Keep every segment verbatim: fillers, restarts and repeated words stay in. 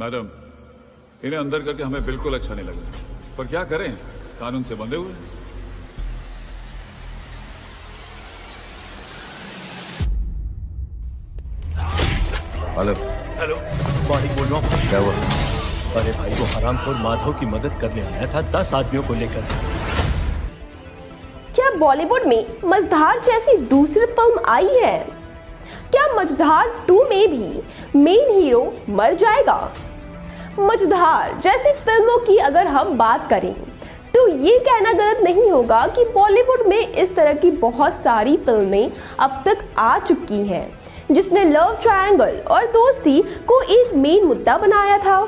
Madam, इन्हें अंदर करके हमें बिल्कुल अच्छा नहीं लग रहा, पर क्या करें, कानून से बंधे हुए हैं। हेलो हेलो मालिक बोल रहा हूँ। क्या हुआ? अरे भाई, वो हरामखोर माधव की मदद करने आया था दस आदमियों को लेकर। क्या बॉलीवुड में मजधार जैसी दूसरी फिल्म आई है? क्या मजधार टू में भी मेन हीरो मर जाएगा? मजधार जैसी फिल्मों की अगर हम बात करें तो ये कहना गलत नहीं होगा कि बॉलीवुड में इस तरह की बहुत सारी फिल्में अब तक आ चुकी हैं जिसने लव ट्रायंगल और दोस्ती को एक मेन मुद्दा बनाया था।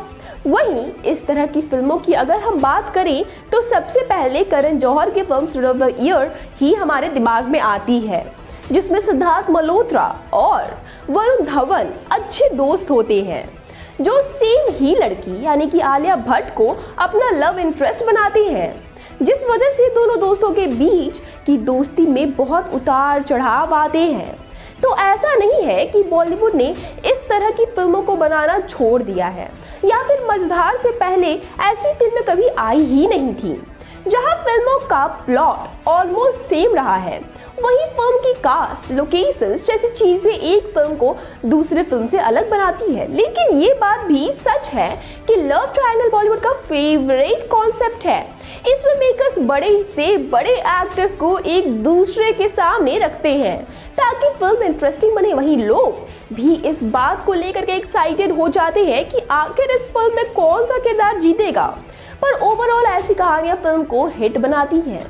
वहीं इस तरह की फिल्मों की अगर हम बात करें तो सबसे पहले करण जौहर की film student of the year ही हमारे दिमाग में आती है, जिसमें सिद्धार्थ मल्होत्रा और वरुण धवन अच्छे दोस्त होते हैं, जो सेम ही लड़की यानी कि आलिया भट्ट को अपना लव इंटरेस्ट बनाते हैं, जिस वजह से दोनों दोस्तों के बीच की दोस्ती में बहुत उतार चढ़ाव आते हैं। तो ऐसा नहीं है कि बॉलीवुड ने इस तरह की फिल्मों को बनाना छोड़ दिया है या फिर मझधार से पहले ऐसी फिल्में कभी आई ही नहीं थी। जहां फिल्मों का प्लॉट ऑलमोस्ट सेम रहा है, वहीं फिल्म की कास्ट, लोकेशंस जैसी चीजें एक फिल्म को दूसरे फिल्म से अलग बनाती है। लेकिन ये बात भी सच है कि लव ट्रायंगल बॉलीवुड का फेवरेट कॉन्सेप्ट है। इसमें मेकर्स बड़े से बड़े एक्टर्स को एक दूसरे के सामने रखते हैं ताकि फिल्म इंटरेस्टिंग बने। वहीं लोग भी इस बात को लेकर के एक्साइटेड हो जाते हैं कि आखिर इस फिल्म में कौन सा किरदार जीतेगा, पर ओवरऑल ऐसी कहानियां फिल्म को हिट बनाती हैं।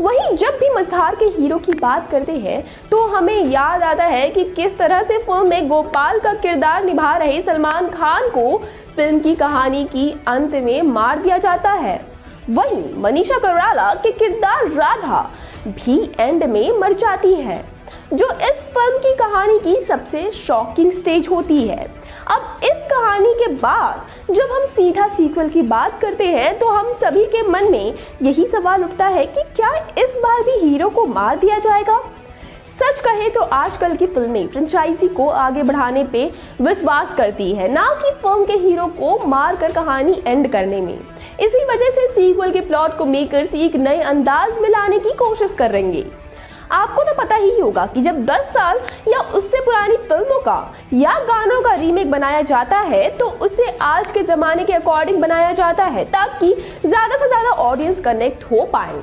वहीं जब भी मजधार के हीरो की बात करते हैं तो हमें याद आता है कि किस तरह से फिल्म में गोपाल का किरदार निभा रहे सलमान खान को फिल्म की कहानी की अंत में मार दिया जाता है। वहीं मनीषा कोइराला के किरदार राधा भी एंड में मर जाती है, जो इस फिल्म की कहानी की सबसे शॉकिंग स्टेज होती है। अब इस कहानी के बाद जब हम सीधा सीक्वल की बात करते हैं तो हम सभी के मन में यही सवाल उठता है कि क्या इस बार भी हीरो को मार दिया जाएगा? सच कहे तो आजकल की फिल्में फ्रेंचाइजी को आगे बढ़ाने पे विश्वास करती है, ना कि फिल्म के हीरो को मार कर कहानी एंड करने में। इसी वजह से सीक्वल के प्लॉट को मेकर्स एक नए अंदाज में लाने की कोशिश करेंगे। आपको तो पता ही होगा कि जब दस साल या उससे पुरानी फिल्मों का या गानों का रीमेक बनाया जाता है तो उसे आज के ज़माने के अकॉर्डिंग बनाया जाता है ताकि ज़्यादा से ज़्यादा ऑडियंस कनेक्ट हो पाए।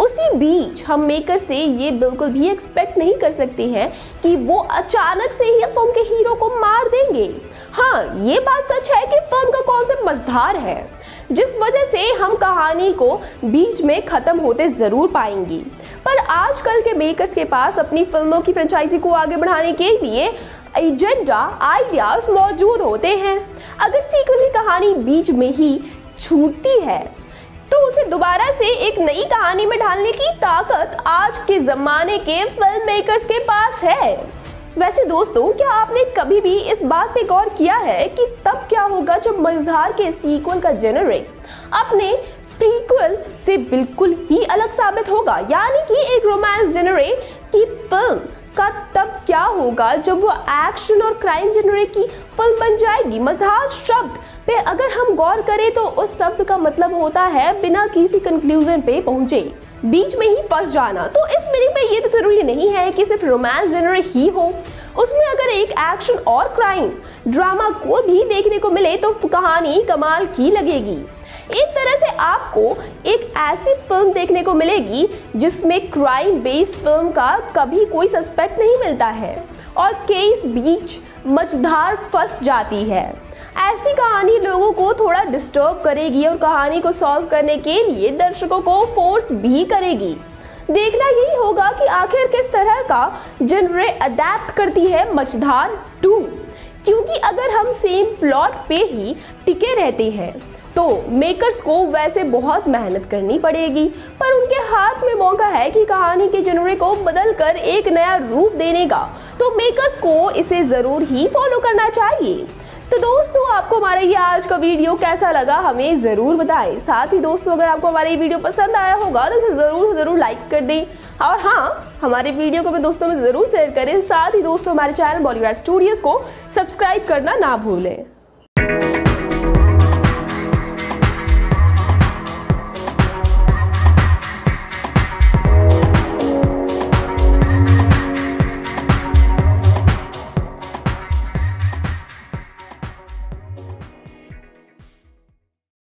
उसी बीच हम मेकर से ये बिल्कुल भी एक्सपेक्ट नहीं कर सकते हैं कि वो अचानक से ही फिल्म के हीरो को मार देंगे। हाँ, ये बात सच है कि फिल्म का कॉन्सेप्ट मजधार है, जिस वजह से हम कहानी को बीच में ख़त्म होते ज़रूर पाएंगे। पर आजकल के मेकर्स के पास अपनी फिल्मों की फ्रेंचाइजी को आगे बढ़ाने के लिए एजेंडा, आइडियाज मौजूद होते हैं। अगर सीक्वल की कहानी बीच में ही छूटती है तो उसे दोबारा से एक नई कहानी में ढालने की ताकत आज के ज़माने के फिल्म मेकर्स के पास है। वैसे दोस्तों, क्या आपने कभी भी इस बात पे गौर किया है कि तब क्या होगा जब मझधार के सीक्वल का जेनर अपने प्रीक्वल से बिल्कुल ही अलग साबित होगा? यानी कि एक रोमांस जेनर की फिल्म का तब क्या होगा जब वो एक्शन और क्राइम जेनर की फिल्म बन जाएगी? मझधार शब्द पे अगर हम गौर करें तो उस शब्द का मतलब होता है बिना किसी कंक्लूजन पे पहुंचे बीच में ही फंस जाना। तो इस मीनिंग में ये तो जरूरी नहीं है कि सिर्फ रोमांस जेनर ही हो, उसमें अगर एक एक्शन और क्राइम ड्रामा को भी देखने को मिले तो कहानी कमाल की लगेगी। एक तरह से आपको एक ऐसी फिल्म देखने को मिलेगी जिसमें क्राइम बेस्ड फिल्म का कभी कोई सस्पेक्ट नहीं मिलता है और केस बीच मझधार फंस जाती है। ऐसी कहानी लोगों को थोड़ा डिस्टर्ब करेगी और कहानी को सॉल्व करने के लिए दर्शकों को फोर्स भी करेगी। देखना यही होगा कि आखिर किस तरह का जनरे अडेप्ट करती है मझधार टू, क्योंकि अगर हम सेम प्लॉट पे ही टिके रहते हैं तो मेकर्स को वैसे बहुत मेहनत करनी पड़ेगी, पर उनके हाथ में मौका है कि कहानी के जनरे को बदल कर एक नया रूप देने का, तो मेकर्स को इसे ज़रूर ही फॉलो करना चाहिए। तो दोस्तों, आपको हमारा ये आज का वीडियो कैसा लगा हमें ज़रूर बताएं। साथ ही दोस्तों, अगर आपको हमारा ये वीडियो पसंद आया होगा तो इसे ज़रूर ज़रूर लाइक कर दें और हाँ, हमारे वीडियो को अपने दोस्तों में ज़रूर शेयर करें। साथ ही दोस्तों, हमारे चैनल बॉलीवुड स्टूडियोज़ को सब्सक्राइब करना ना भूलें।